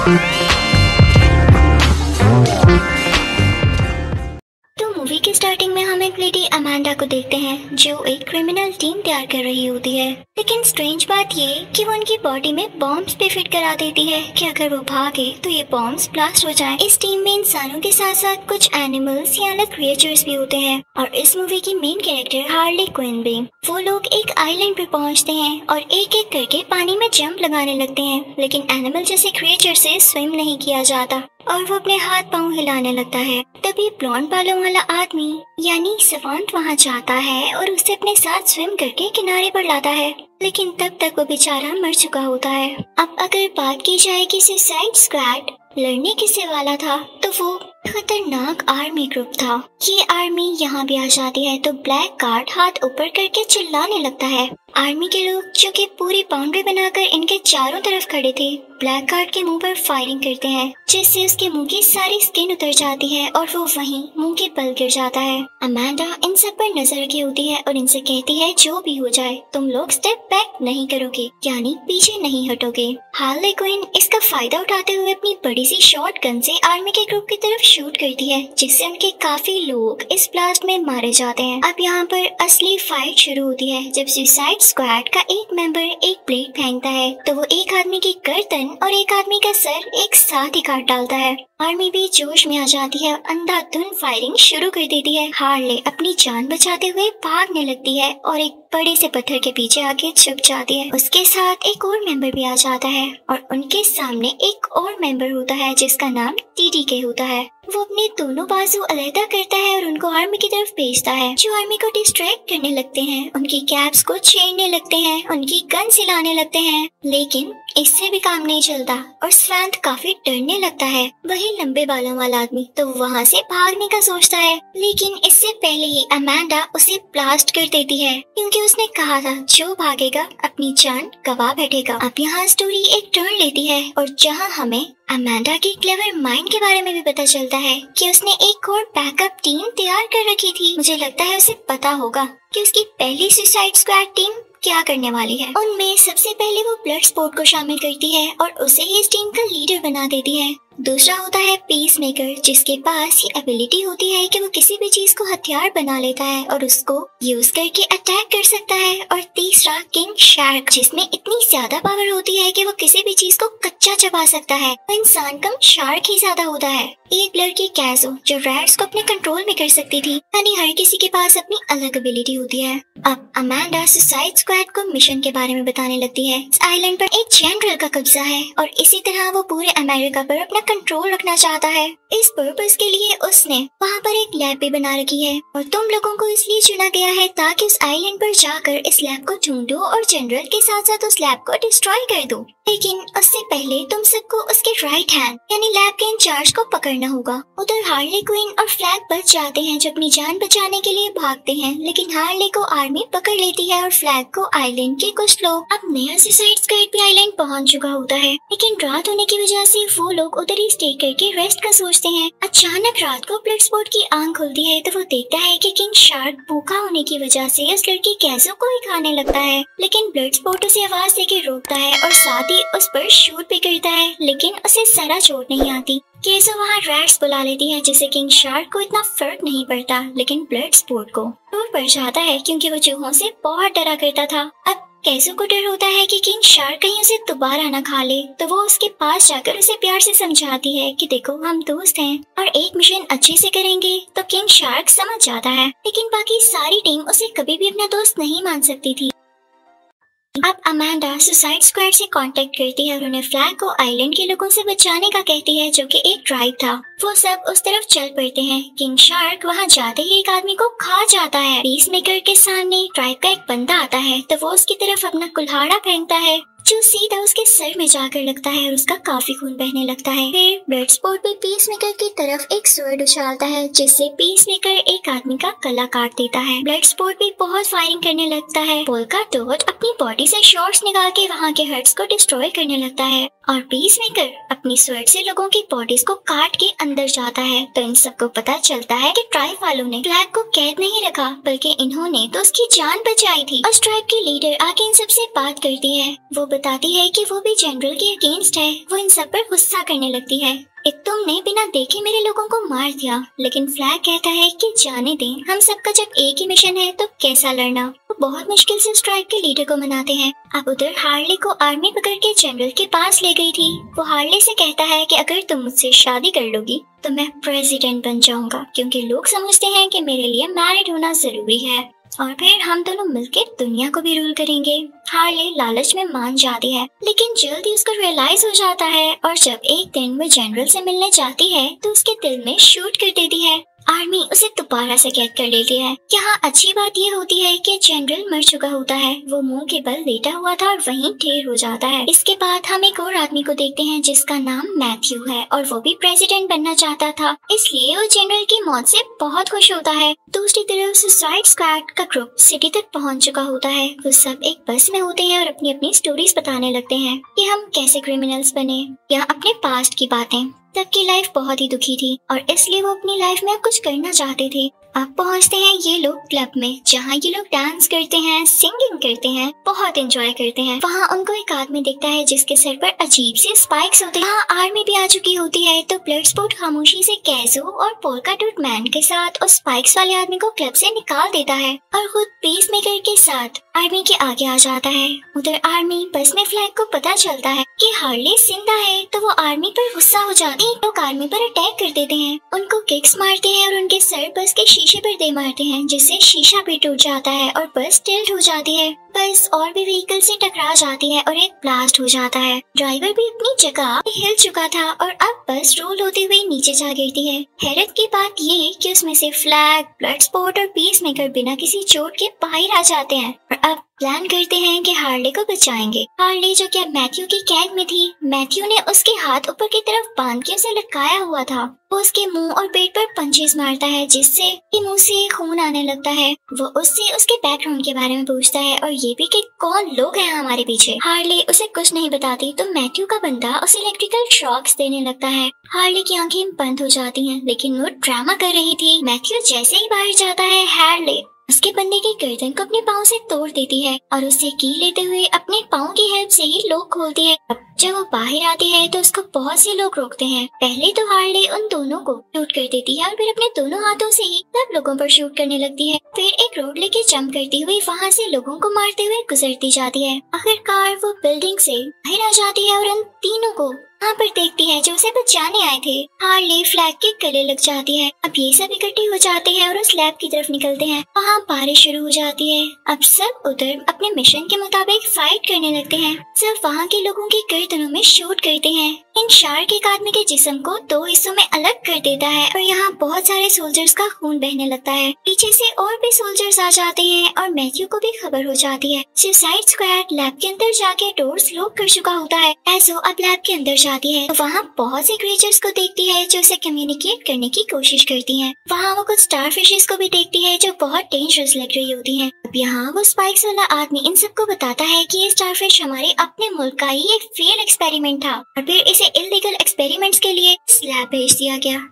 तो मूवी के स्टार्टिंग में हम एक लेडी अमांडा को देखते हैं जो एक क्रिमिनल टीम तैयार कर रही होती है, लेकिन स्ट्रेंज बात ये कि वो उनकी बॉडी में बॉम्ब्स भी फिट करा देती है कि अगर वो भागे तो ये बॉम्ब्स ब्लास्ट हो जाए। इस टीम में इंसानों के साथ साथ कुछ एनिमल्स या अलग क्रिएचर्स भी होते हैं और इस मूवी की मेन कैरेक्टर हार्ली क्विन भी। वो लोग एक आइलैंड पे पहुंचते हैं और एक एक करके पानी में जंप लगाने लगते हैं, लेकिन एनिमल जैसे क्रिएचर से स्विम नहीं किया जाता और वो अपने हाथ पांव हिलाने लगता है। तभी ब्लॉन्ड बालों वाला आदमी यानी सवांत वहाँ जाता है और उसे अपने साथ स्विम करके किनारे पर लाता है, लेकिन तब तक वो बेचारा मर चुका होता है। अब अगर बात की जाए कि सुसाइड स्क्वाड लड़ने किससे वाला था तो वो खतरनाक आर्मी ग्रुप था। ये आर्मी यहाँ भी आ जाती है तो ब्लैक गार्ड हाथ ऊपर करके चिल्लाने लगता है। आर्मी के लोग जो कि पूरी बाउंड्री बनाकर इनके चारों तरफ खड़े थे, ब्लैक गार्ड के मुंह पर फायरिंग करते हैं जिससे उसके मुंह की सारी स्किन उतर जाती है और वो वहीं मुंह के बल गिर जाता है। अमांडा इन सब पर नजर रखी होती है और इनसे कहती है जो भी हो जाए तुम लोग स्टेप बैक नहीं करोगे यानी पीछे नहीं हटोगे। हार्ली क्विन इसका फायदा उठाते हुए अपनी बड़ी सी शॉटगन से आर्मी के ग्रुप की तरफ शूट करती है जिससे उनके काफी लोग इस ब्लास्ट में मारे जाते हैं। अब यहाँ पर असली फाइट शुरू होती है जब सुसाइड स्क्वाड का एक मेंबर एक ब्लेड फेंकता है तो वो एक आदमी की गर्दन और एक आदमी का सर एक साथ ही काट डालता है। आर्मी भी जोश में आ जाती है, अंधाधुंध फायरिंग शुरू कर देती है। हार्ले अपनी जान बचाते हुए भागने लगती है और एक बड़े से पत्थर के पीछे आके छुप जाती है। उसके साथ एक और मेंबर भी आ जाता है और उनके सामने एक और मेंबर होता है जिसका नाम टीटीके होता है। वो अपने दोनों बाजू अलहदा करता है और उनको आर्मी की तरफ भेजता है जो आर्मी को डिस्ट्रैक्ट करने लगते हैं, उनकी कैप्स को छेड़ने लगते हैं, उनकी गन हिलाने लगते हैं, लेकिन इससे भी काम नहीं चलता और स्वांत काफी डरने लगता है, वही लंबे बालों वाला आदमी तो वहाँ से भागने का सोचता है, लेकिन इससे पहले ही अमांडा उसे ब्लास्ट कर देती है क्योंकि उसने कहा था जो भागेगा अपनी जान गवा बैठेगा। अब यहाँ स्टोरी एक टर्न लेती है और जहाँ हमें अमांडा की क्लेवर माइंड के बारे में भी पता चलता है कि उसने एक और बैकअप टीम तैयार कर रखी थी। मुझे लगता है उसे पता होगा कि उसकी पहली सुसाइड स्क्वाड टीम क्या करने वाली है। उनमें सबसे पहले वो ब्लडस्पोर्ट को शामिल करती है और उसे ही इस टीम का लीडर बना देती है। दूसरा होता है पीसमेकर जिसके पास ये एबिलिटी होती है कि वो किसी भी चीज को हथियार बना लेता है और उसको यूज करके अटैक कर सकता है। और तीसरा किंग शार्क जिसमें इतनी ज्यादा पावर होती है कि वो किसी भी चीज को कच्चा चबा सकता है, तो इंसान कम शार्क ही ज्यादा होता है। एक लड़की कैसो जो रैट्स को अपने कंट्रोल में कर सकती थी, यानी हर किसी के पास अपनी अलग एबिलिटी होती है। अब अमांडा सुसाइड स्क्वाड को मिशन के बारे में बताने लगती है। इस आइलैंड पर एक जनरल का कब्जा है और इसी तरह वो पूरे अमेरिका पर अपना कंट्रोल रखना चाहता है। इस पर्पस के लिए उसने वहाँ पर एक लैब भी बना रखी है और तुम लोगों को इसलिए चुना गया है ताकि उस आइलैंड पर जाकर इस लैब को ढूंढो और जनरल के साथ साथ उस लैब को डिस्ट्रॉय कर दो, लेकिन उससे पहले तुम सबको उसके राइट हैंड यानी लैब के इंचार्ज को पकड़ना होगा। उधर हार्ले क्विन और फ्लैग बच जाते हैं जो अपनी जान बचाने के लिए भागते हैं, लेकिन हार्ले को आर्मी पकड़ लेती है और फ्लैग को आइलैंड के कुछ लोग। अब नया सुसाइड स्क्वाड भी आइलैंड पहुँच चुका होता है, लेकिन रात होने की वजह से वो लोग उधर स्टे करके रेस्ट का सोचते हैं। अचानक रात को ब्लडस्पोर्ट की आंख खुलती है तो वो देखता है कि किंग शार्क भूखा होने की वजह से उस लड़की कैसो को ही खाने लगता है, लेकिन ब्लडस्पोर्ट उसे आवाज देकर रोकता है और साथ ही उस पर शूट भी करता है, लेकिन उसे जरा चोट नहीं आती। कैसो वहाँ रैट्स बुला लेती है जिससे किंग शार्क को इतना फर्क नहीं पड़ता, लेकिन ब्लडस्पोर्ट को टूट पड़ जाता है क्योंकि वो चूहों से बहुत डरा करता था। अब कैसो को डर होता है कि किंग शार्क कहीं उसे दोबारा न खा ले, तो वो उसके पास जाकर उसे प्यार से समझाती है कि देखो हम दोस्त हैं और एक मिशन अच्छे से करेंगे। तो किंग शार्क समझ जाता है, लेकिन बाकी सारी टीम उसे कभी भी अपना दोस्त नहीं मान सकती थी। अब अमांडा सुसाइड स्क्वाड से कांटेक्ट करती है और उन्हें फ्लैग को आइलैंड के लोगों से बचाने का कहती है जो कि एक ट्राइब था। वो सब उस तरफ चल पड़ते हैं। किंग शार्क वहाँ जाते ही एक आदमी को खा जाता है। पीसमेकर के सामने ट्राइब का एक बंदा आता है तो वो उसकी तरफ अपना कुल्हाड़ा फेंकता है जो सीधा उसके सर में जाकर लगता है और उसका काफी खून बहने लगता है। फिर ब्लडस्पोर्ट भी पीसमेकर की तरफ एक स्वर्ड उछालता है जिससे पीसमेकर एक आदमी का गला काट देता है। ब्लडस्पोर्ट भी बहुत फायरिंग करने लगता है। पोलका डॉट अपनी बॉडी से शॉट्स निकाल के वहाँ के हर्ट्स को डिस्ट्रॉय करने लगता है और पीसमेकर अपनी स्वर्ड से लोगों की बॉडीज को काट के अंदर जाता है। तो इन सबको पता चलता है कि ट्राइब वालों ने फ्लैग को कैद नहीं रखा बल्कि इन्होंने तो उसकी जान बचाई थी। उस ट्राइब की लीडर आके इन सबसे बात करती है। वो बताती है कि वो भी जनरल के अगेंस्ट है। वो इन सब पर गुस्सा करने लगती है। एक तुमने बिना देखे मेरे लोगों को मार दिया, लेकिन फ्लैग कहता है कि जाने दें, हम सबका जब एक ही मिशन है तो कैसा लड़ना। बहुत मुश्किल से उस ट्राइब के लीडर को मनाते हैं। अब उधर हार्ले को आर्मी पकड़ के जनरल के पास ले गई थी। वो हार्ले से कहता है कि अगर तुम मुझसे शादी कर लोगी तो मैं प्रेसिडेंट बन जाऊंगा, क्योंकि लोग समझते हैं कि मेरे लिए मैरिड होना जरूरी है और फिर हम दोनों मिलकर दुनिया को भी रूल करेंगे। हार्ले लालच में मान जाती है, लेकिन जल्द ही उसको रियलाइज हो जाता है और जब एक दिन वो जनरल से मिलने जाती है तो उसके दिल में शूट कर देती है। आर्मी उसे दोबारा से कैद कर लेती है। यहाँ अच्छी बात यह होती है कि जनरल मर चुका होता है, वो मुंह के बल लेटा हुआ था और वहीं ढेर हो जाता है। इसके बाद हम एक और आदमी को देखते हैं जिसका नाम मैथ्यू है और वो भी प्रेसिडेंट बनना चाहता था, इसलिए वो जनरल की मौत से बहुत खुश होता है। दूसरी तरफ सुसाइड स्क्वाड का ग्रुप सिटी तक पहुँच चुका होता है। वो सब एक बस में होते हैं और अपनी अपनी स्टोरीज बताने लगते हैं कि हम कैसे क्रिमिनल्स बने या अपने पास्ट की बातें। सबकी लाइफ बहुत ही दुखी थी और इसलिए वो अपनी लाइफ में कुछ करना चाहते थे। अब पहुंचते हैं ये लोग क्लब में, जहाँ ये लोग डांस करते हैं, सिंगिंग करते हैं, बहुत एंजॉय करते हैं। वहाँ उनको एक आदमी दिखता है जिसके सर पर अजीब से स्पाइक्स होते हैं। वहाँ आर्मी भी आ चुकी होती है, तो ब्लडस्पोर्ट खामोशी से कैजो और पोलका डॉट मैन के साथ उस स्पाइक्स वाले आदमी को क्लब से निकाल देता है और खुद पीसमेकर के साथ आर्मी के आगे आ जाता है। उधर आर्मी बस में फ्लैग को पता चलता है कि हार्ले जिंदा है, तो वो आर्मी पर गुस्सा हो जाती है। लोग आर्मी पर अटैक कर देते हैं, उनको किक्स मारते हैं और उनके सर बस के शीशे पर दे मारते हैं, जिससे शीशा भी टूट जाता है और बस टिल्ट हो जाती है। बस और भी व्हीकल से टकरा जाती है और एक ब्लास्ट हो जाता है। ड्राइवर भी अपनी जगह हिल चुका था और अब बस रोल होते हुए नीचे जा गिरती है। हैरत की बात ये कि उसमें से फ्लैग, ब्लडस्पोर्ट और पीसमेकर बिना किसी चोट के बाहर आ जाते हैं और अब प्लान करते हैं कि हार्ले को बचाएंगे। हार्ले जो कि मैथ्यू की कैद में थी, मैथ्यू ने उसके हाथ ऊपर की तरफ बांध के उसे लटकाया हुआ था। वो उसके मुंह और पेट पर पंचेस मारता है, जिससे कि मुंह से खून आने लगता है। वो उससे उसके बैकग्राउंड के बारे में पूछता है और ये भी कि कौन लोग हैं हमारे पीछे। हार्ले उसे कुछ नहीं बताती, तो मैथ्यू का बंदा उसे इलेक्ट्रिकल शॉक्स देने लगता है। हार्ले की आंखें बंद हो जाती है, लेकिन वो ड्रामा कर रही थी। मैथ्यू जैसे ही बाहर जाता है, हार्ले उसके बंदे की गर्दन को अपने पाँव से तोड़ देती है और उसे की लेते हुए अपने पाँव की हेल्प से ही लोग खोलती है। जब वो बाहर आती है तो उसको बहुत से लोग रोकते हैं। पहले तो हार्ले उन दोनों को शूट कर देती है और फिर अपने दोनों हाथों से ही सब लोगों पर शूट करने लगती है। फिर एक रोड लेके जंप करती हुई वहाँ से लोगों को मारते हुए गुजरती जाती है। आखिरकार वो बिल्डिंग से बाहर आ जाती है और उन तीनों को यहाँ पर देखती है जो उसे बचाने आए थे। हार्ले फ्लैग के गले लग जाती है। अब ये सब इकट्ठे हो जाते हैं और उस लैब की तरफ निकलते हैं। वहाँ बारिश शुरू हो जाती है। अब सब उधर अपने मिशन के मुताबिक फाइट करने लगते हैं। सब वहाँ के लोगों की गर्दनों में शूट करते हैं। किंग शार्क एक आदमी के जिस्म को दो हिस्सों में अलग कर देता है और यहाँ बहुत सारे सोल्जर्स का खून बहने लगता है। पीछे से और भी सोल्जर्स आ जाते हैं और मैथ्यू को भी खबर हो जाती है। सुसाइड स्क्वाड लैब के अंदर जाके डोर्स लॉक कर चुका होता है। एसो अब लैब के अंदर जाती है तो वहाँ बहुत से क्रीचर्स को देखती है जो उसे कम्युनिकेट करने की कोशिश करती हैं। वहाँ वो कुछ स्टार फिशेस को भी देखती है जो बहुत डेंजरस लग रही होती हैं। अब यहाँ वो स्पाइक्स वाला आदमी इन सबको बताता है कि ये स्टार फिश हमारे अपने मुल्क का ही एक फेल एक्सपेरिमेंट था और फिर इसे इल्लीगल एक्सपेरिमेंट्स के लिए स्लैब भेज दिया गया।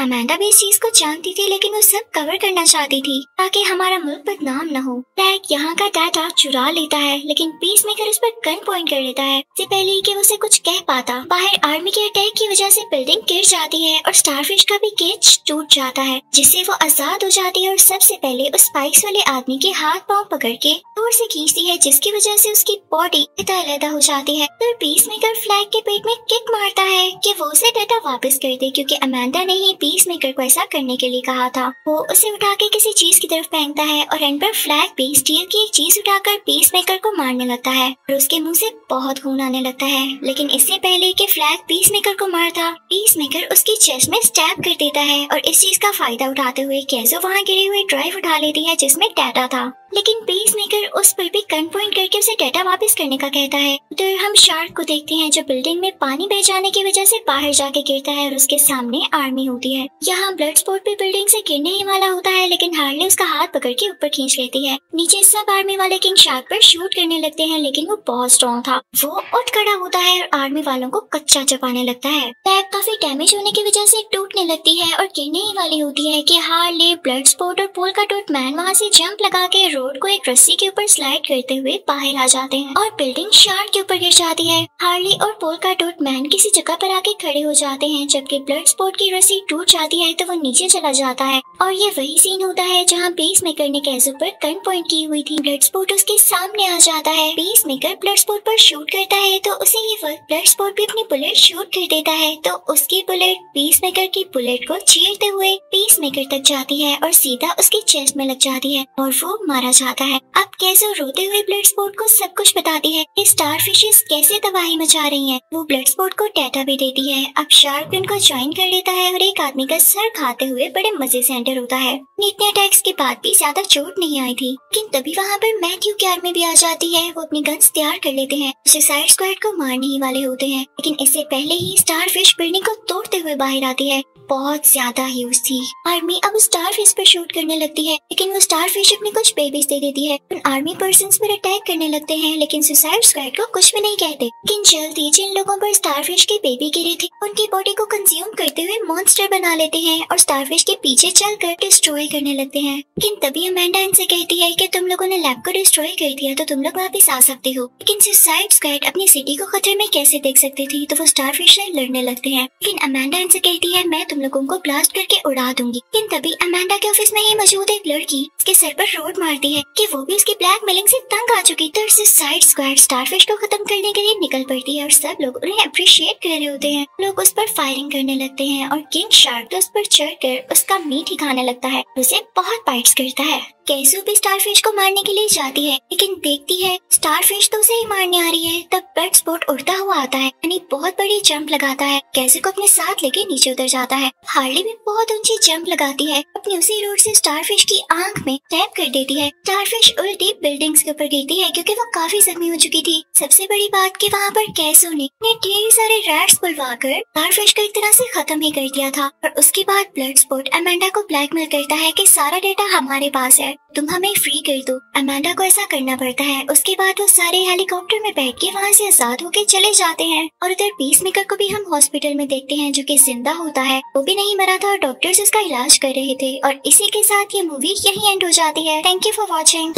अमेंडा भी इस चीज को जानती थी, लेकिन वो सब कवर करना चाहती थी ताकि हमारा मुल्क बदनाम न हो। फ्लैग यहाँ का डाटा चुरा लेता है, लेकिन पीसमेकर उस पर गन पॉइंट कर लेता है। इससे पहले कि वो उसे कुछ कह पाता, बाहर आर्मी के अटैक की वजह से बिल्डिंग गिर जाती है और स्टारफिश का भी केज टूट जाता है, जिससे वो आजाद हो जाती है और सबसे पहले उस स्पाइक्स वाले आदमी के हाथ पाँव पकड़ के जोर से खींचती है, जिसकी वजह से उसकी बॉडी अलग-अलग हो जाती है। फिर पीसमेकर फ्लैग के पेट में किक मारता है कि वो उसे डाटा वापस कर दे, क्योंकि अमेंडा ने ही पीसमेकर को ऐसा करने के लिए कहा था। वो उसे उठा के किसी चीज की तरफ फेंकता है और एंड पर फ्लैग भी स्टील की एक चीज उठाकर पीसमेकर को मारने लगता है और उसके मुंह से बहुत खून आने लगता है। लेकिन इससे पहले कि फ्लैग पीसमेकर को मारता, पीसमेकर उसकी चेस्ट में स्टैब कर देता है और इस चीज का फायदा उठाते हुए कैजो वहाँ गिरे हुए ड्राइव उठा लेती है जिसमें डाटा था, लेकिन पीसमेकर उस पर भी गन पॉइंट करके उसे डाटा वापस करने का कहता है। उधर हम शार्क को देखते हैं जो बिल्डिंग में पानी बह जाने की वजह से बाहर जाके गिरता है और उसके सामने आर्मी होती है। यहाँ ब्लडस्पोर्ट भी बिल्डिंग से गिरने ही वाला होता है, लेकिन हार्ले उसका हाथ पकड़ के ऊपर खींच लेती है। नीचे सब आर्मी वाले किंग शार्क पर शूट करने लगते हैं, लेकिन वो बहुत स्ट्रॉन्ग था। वो उठ खड़ा होता है और आर्मी वालों को कच्चा चपाने लगता है। बैग काफी डैमेज होने की वजह से टूटने लगती है और गिरने ही वाली होती है कि हार्ले, ब्लडस्पोर्ट और पोलका डॉट मैन वहाँ से जंप लगा के रोड को एक रस्सी के ऊपर स्लाइड करते हुए बाहर आ जाते हैं और बिल्डिंग शार्क के ऊपर गिर जाती है। हार्ली और पोल का डॉट मैन किसी जगह पर आके खड़े हो जाते हैं, जबकि ब्लडस्पोर्ट की रस्सी टूट जाती है तो वो नीचे चला जाता है और ये वही सीन होता है जहाँ पीसमेकर ने कैज़ो पर गन पॉइंट की हुई थी। ब्लडस्पोर्ट उसके सामने आ जाता है। पीसमेकर ब्लडस्पोर्ट पर शूट करता है तो उसे ये वक्त ब्लडस्पोर्ट भी अपनी बुलेट शूट कर देता है तो उसकी बुलेट पीसमेकर की बुलेट को छेड़ते हुए पीसमेकर तक जाती है और सीधा उसकी चेस्ट में लग जाती है और वो मारा जाता है। अब कैज़ो रोते हुए ब्लडस्पोर्ट को सब कुछ बताती है कि स्टारफिशेस कैसे तबाही मचा रही हैं। वो ब्लडस्पोर्ट को डेटा भी देती है। अब शार्क भी उनको ज्वाइन कर लेता है और एक आदमी का सर खाते हुए बड़े मजे से एंटर होता है। इतने अटैक्स के बाद भी ज्यादा चोट नहीं आई थी, लेकिन तभी वहाँ पर मैथ्यू कैर में भी आ जाती है। वो अपनी गन्स तैयार कर लेते हैं, सुसाइड स्क्वाड को मारने ही वाले होते हैं, लेकिन इससे पहले ही स्टारफिश बिल्डिंग को तोड़ते हुए बाहर आती है। बहुत ज्यादा यूज थी। आर्मी अब स्टारफिश पर शूट करने लगती है, लेकिन वो स्टारफिश अपने कुछ बेबीज दे देती है। उन आर्मी पर्संस पर अटैक करने लगते हैं, लेकिन सुसाइड स्क्वाड को कुछ भी नहीं कहते। लेकिन जल्दी जिन लोगों पर स्टारफिश के बेबी गिरे थे उनकी बॉडी को कंज्यूम करते हुए मॉन्स्टर बना लेते हैं और स्टारफिश के पीछे चलकर डिस्ट्रॉय करने लगते हैं। लेकिन तभी अमेंडा इनसे कहती है कि तुम लोगों ने लैब को डिस्ट्रॉय कर दिया तो तुम लोग वापस आ सकते हो। लेकिन सुसाइड स्क्वाड अपनी सिटी को खतरे में कैसे देख सकती थी तो वो स्टारफिश से लड़ने लगते हैं, लेकिन अमेंडा इनसे कहती है मैं लोगों को ब्लास्ट करके उड़ा दूंगी। लेकिन तभी अमेंडा के ऑफिस में ही मौजूद एक लड़की उसके सर पर रोड मारती है कि वो भी उसकी ब्लैकमेलिंग से तंग आ चुकी तो सुसाइड स्क्वाड स्टारफिश को खत्म करने के लिए निकल पड़ती है और सब लोग उन्हें अप्रिशिएट कर रहे होते हैं। लोग उस पर फायरिंग करने लगते हैं और किंग शार्क उस पर चढ़कर उसका मीट ही खाने लगता है, उसे बहुत बाइट्स करता है। कैज़ो भी स्टारफिश को मारने के लिए जाती है, लेकिन देखती है स्टारफिश तो उसे ही मारने आ रही है। तब ब्लडस्पोर्ट उड़ता हुआ आता है, यानी बहुत बड़ी जंप लगाता है, कैज़ो को अपने साथ लेके नीचे उतर जाता है। हार्ली भी बहुत ऊंची जंप लगाती है, अपनी उसी रोड से स्टारफिश की आंख में टैप कर देती है। स्टारफिश उल्टी बिल्डिंग्स के ऊपर गिरती है क्योंकि वो काफी जख्मी हो चुकी थी। सबसे बड़ी बात कि वहाँ पर कैज़ो ने ढेर सारे रैट्स बुलवा कर स्टारफिश को एक तरह से खत्म ही कर दिया था। और उसके बाद ब्लडस्पोर्ट अमेंडा को ब्लैकमेल करता है कि सारा डेटा हमारे पास है, तुम हमें फ्री कर दो। अमेंडा को ऐसा करना पड़ता है। उसके बाद वो सारे हेलीकॉप्टर में बैठ के वहाँ से आजाद होके चले जाते हैं। और उधर पीसमेकर को भी हम हॉस्पिटल में देखते हैं जो कि जिंदा होता है, वो भी नहीं मरा था और डॉक्टर्स उसका इलाज कर रहे थे। और इसी के साथ ये मूवी यही एंड हो जाती है। Thank you for watching.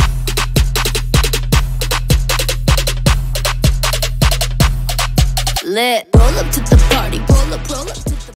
Lit. Roll up to the party, roll up, roll up to the